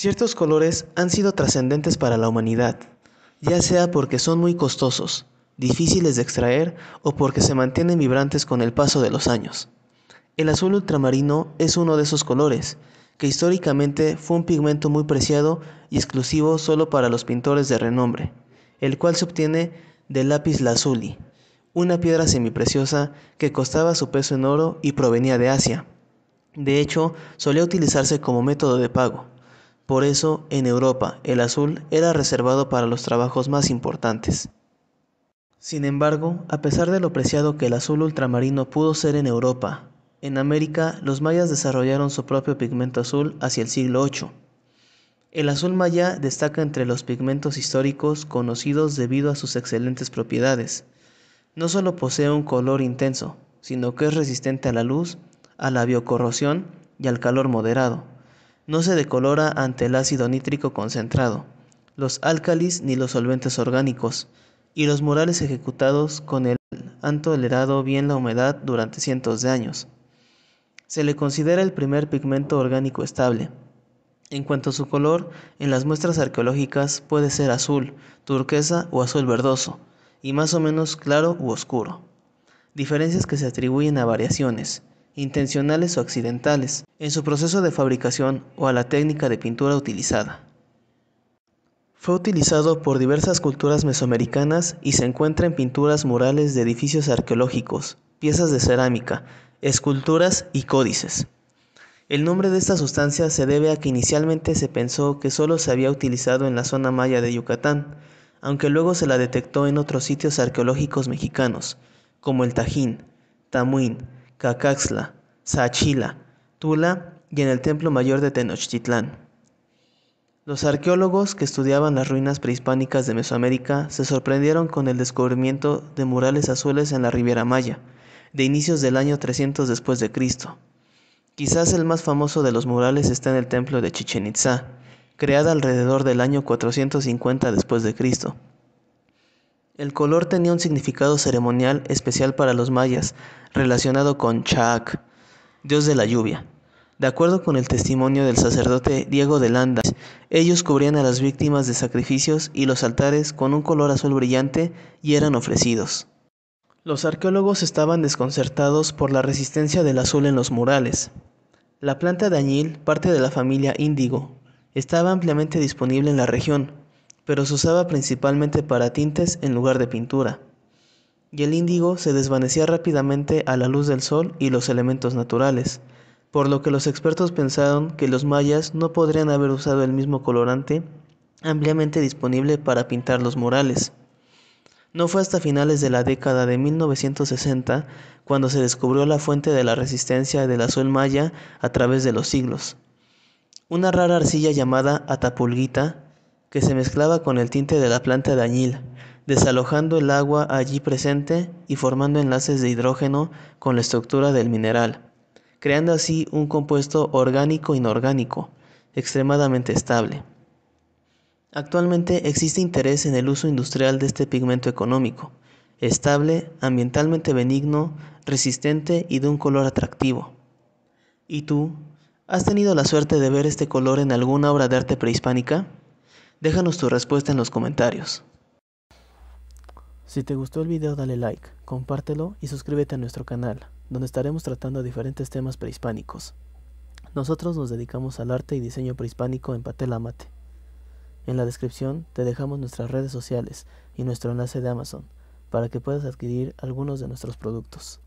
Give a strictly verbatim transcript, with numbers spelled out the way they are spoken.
Ciertos colores han sido trascendentes para la humanidad, ya sea porque son muy costosos, difíciles de extraer o porque se mantienen vibrantes con el paso de los años. El azul ultramarino es uno de esos colores, que históricamente fue un pigmento muy preciado y exclusivo solo para los pintores de renombre, el cual se obtiene del lapislázuli, una piedra semipreciosa que costaba su peso en oro y provenía de Asia. De hecho, solía utilizarse como método de pago. Por eso, en Europa, el azul era reservado para los trabajos más importantes. Sin embargo, a pesar de lo preciado que el azul ultramarino pudo ser en Europa, en América los mayas desarrollaron su propio pigmento azul hacia el siglo ocho. El azul maya destaca entre los pigmentos históricos conocidos debido a sus excelentes propiedades. No solo posee un color intenso, sino que es resistente a la luz, a la biocorrosión y al calor moderado. No se decolora ante el ácido nítrico concentrado, los álcalis ni los solventes orgánicos, y los murales ejecutados con él han tolerado bien la humedad durante cientos de años. Se le considera el primer pigmento orgánico estable. En cuanto a su color, en las muestras arqueológicas puede ser azul, turquesa o azul verdoso, y más o menos claro u oscuro. Diferencias que se atribuyen a variaciones, intencionales o accidentales, en su proceso de fabricación o a la técnica de pintura utilizada. Fue utilizado por diversas culturas mesoamericanas y se encuentra en pinturas murales de edificios arqueológicos, piezas de cerámica, esculturas y códices. El nombre de esta sustancia se debe a que inicialmente se pensó que solo se había utilizado en la zona maya de Yucatán, aunque luego se la detectó en otros sitios arqueológicos mexicanos, como el Tajin, Tamuín, Cacaxtla, Saachila, Tula y en el Templo Mayor de Tenochtitlán. Los arqueólogos que estudiaban las ruinas prehispánicas de Mesoamérica se sorprendieron con el descubrimiento de murales azules en la Riviera Maya, de inicios del año trescientos después de Cristo. Quizás el más famoso de los murales está en el templo de Chichen Itza, creada alrededor del año cuatrocientos cincuenta después de Cristo. El color tenía un significado ceremonial especial para los mayas, relacionado con Chaac, dios de la lluvia. De acuerdo con el testimonio del sacerdote Diego de Landa, ellos cubrían a las víctimas de sacrificios y los altares con un color azul brillante y eran ofrecidos. Los arqueólogos estaban desconcertados por la resistencia del azul en los murales. La planta de añil, parte de la familia Indigo, estaba ampliamente disponible en la región, pero se usaba principalmente para tintes en lugar de pintura. Y el índigo se desvanecía rápidamente a la luz del sol y los elementos naturales, por lo que los expertos pensaron que los mayas no podrían haber usado el mismo colorante ampliamente disponible para pintar los murales. No fue hasta finales de la década de mil novecientos sesenta cuando se descubrió la fuente de la resistencia del azul maya a través de los siglos. Una rara arcilla llamada atapulgita que se mezclaba con el tinte de la planta de añil, desalojando el agua allí presente y formando enlaces de hidrógeno con la estructura del mineral, creando así un compuesto orgánico-inorgánico, extremadamente estable. Actualmente existe interés en el uso industrial de este pigmento económico, estable, ambientalmente benigno, resistente y de un color atractivo. ¿Y tú? ¿Has tenido la suerte de ver este color en alguna obra de arte prehispánica? Déjanos tu respuesta en los comentarios. Si te gustó el video dale like, compártelo y suscríbete a nuestro canal, donde estaremos tratando diferentes temas prehispánicos. Nosotros nos dedicamos al arte y diseño prehispánico en papel amate. En la descripción te dejamos nuestras redes sociales y nuestro enlace de Amazon, para que puedas adquirir algunos de nuestros productos.